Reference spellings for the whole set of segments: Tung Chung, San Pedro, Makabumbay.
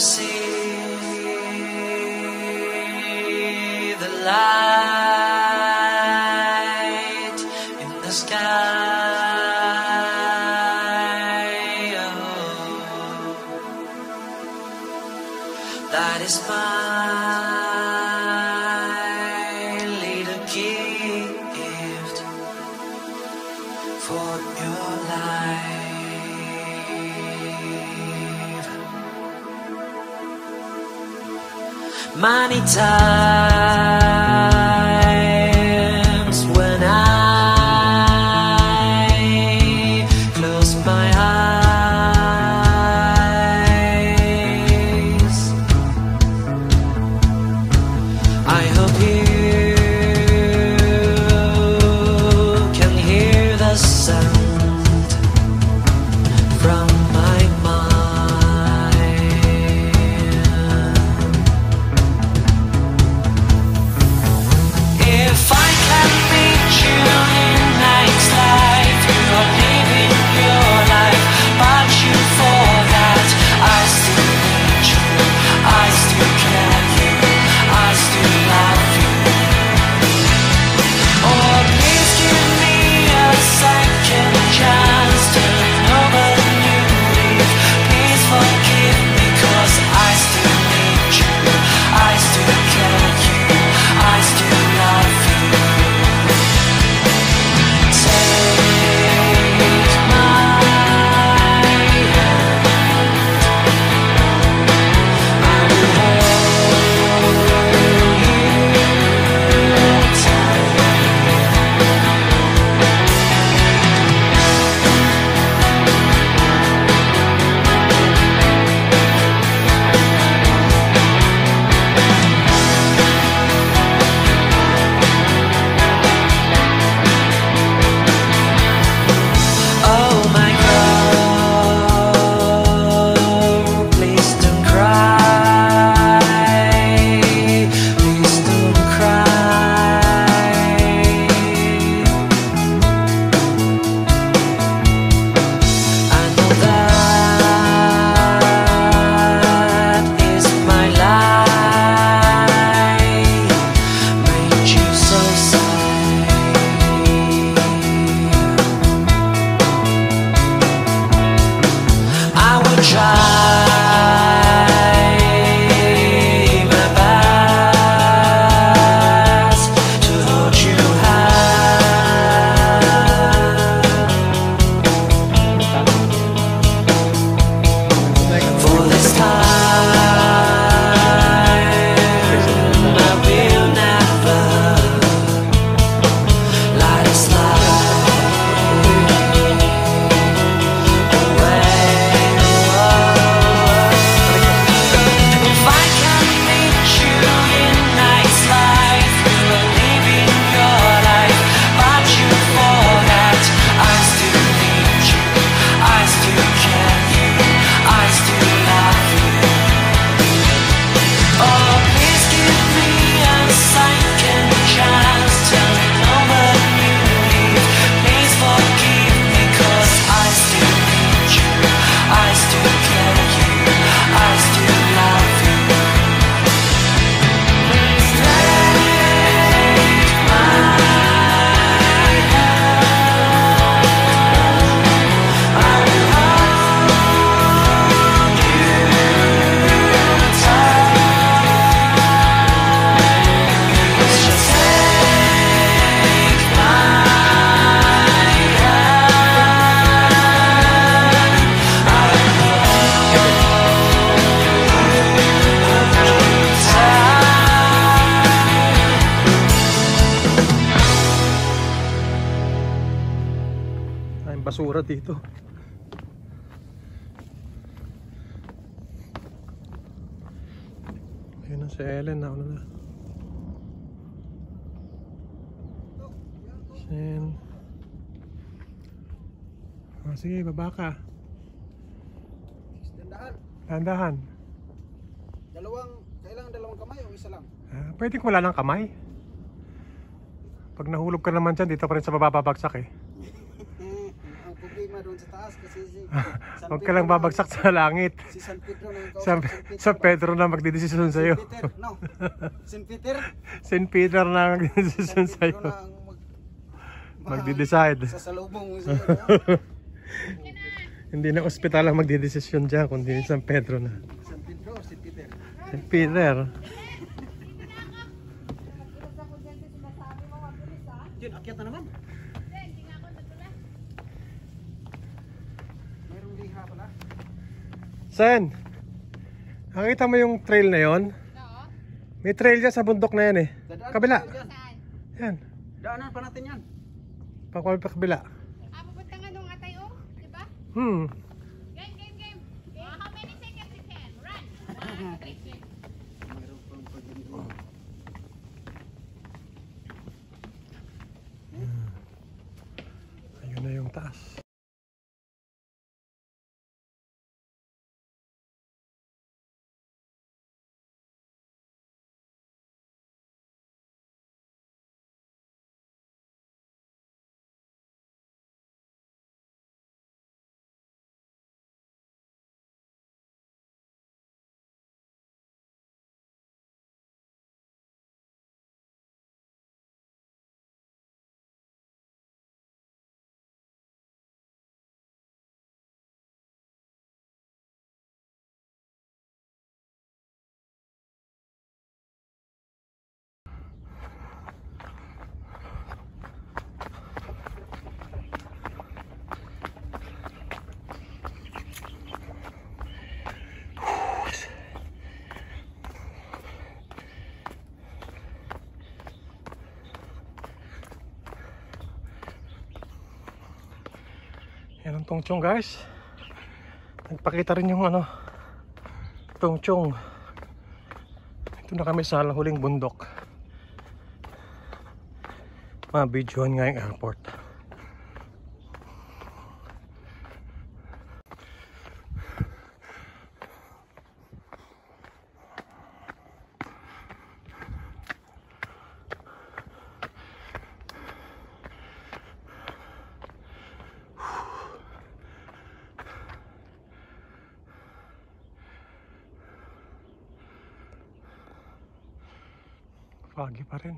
see the light in the sky. Oh, that is my little gift for your life. Many times when I close my eyes, I hope you can hear the sound from my mind. Basura dito. Ayun na si Ellen, nauna na. Sin. Oh, sige, baba ka. Dandahan. Kailangan dalawang kamay o isa lang? Ah, pwede ko wala ng kamay. Pag nahulog ka naman dyan, dito pa rin sa bababagsak eh. na doon sa taas kasi si huwag ka lang babagsak sa langit. Si San Pedro na yung kausap. San Pedro na magdidesisyon sa iyo. San Peter? San Peter na magdidesisyon sa iyo. Magdideside. Sasalubong sa iyo. Hindi na ospital ang magdidesisyon diyan kundi San Pedro na. San Pedro o San Peter? San Peter. Yun, akyat na naman. Sen, nakita mo yung trail na yun? Oo. May trail dyan sa bundok na yan eh. Kabila. Yan. Daanan pa natin yan. Pakwal pa kabila. Ah, pupunta nga nung atay o. Diba? Hmm. Game, game, game. How many seconds you can? Run. 1, 2, 3, 2. Mayroon pang pag-ingo. Ayun na yung taas. Yan ang Tung Chung guys. Nagpakita rin yung ano Tung Chung. Ito na kami sa huling bundok. Mabidyohan nga yung airport. Pagi pa rin.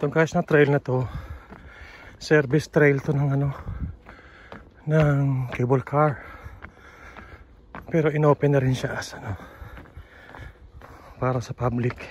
Itong guys na trail na to, service trail to ng ano ng cable car, pero inopen na rin siya as ano para sa public.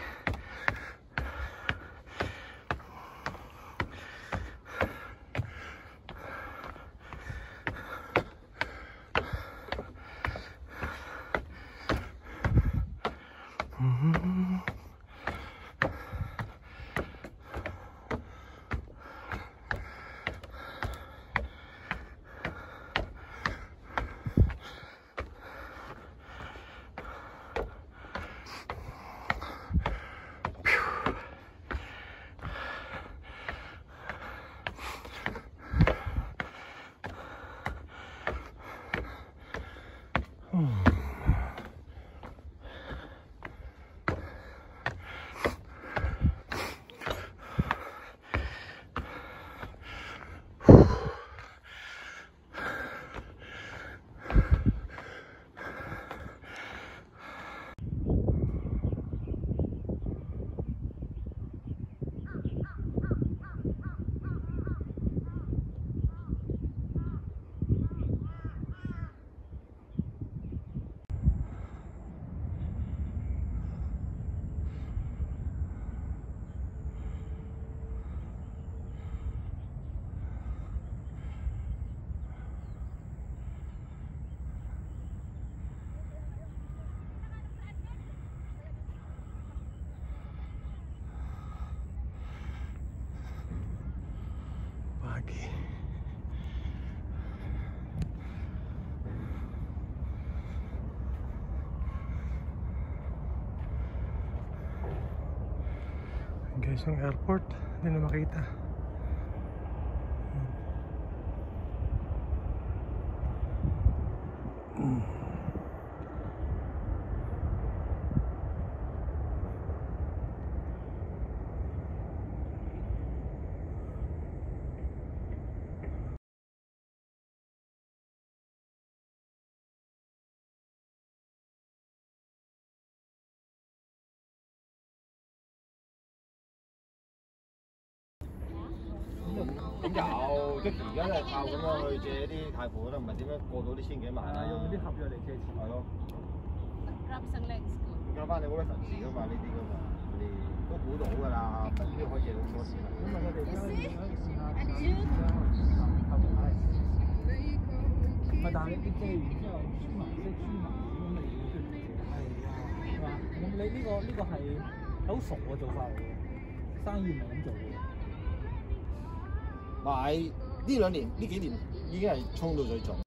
Guys, yung airport, hindi na makita.咁有，即係而家都係靠咁樣去借啲貸款啦，唔係點樣過到啲千幾萬啊？用啲合約嚟借錢係咯。Grab some legs。加翻你嗰啲神士㗎嘛，呢啲㗎嘛，你都估到㗎啦，呢啲可以借到咁多錢啦。咁我哋而家，但係你借完之後，輸埋息輸埋咁嚟嘅，係嘛？咁你呢個係好傻嘅做法嚟嘅，生意唔係咁做嘅。 買呢兩年呢幾年已經係衝到最盡。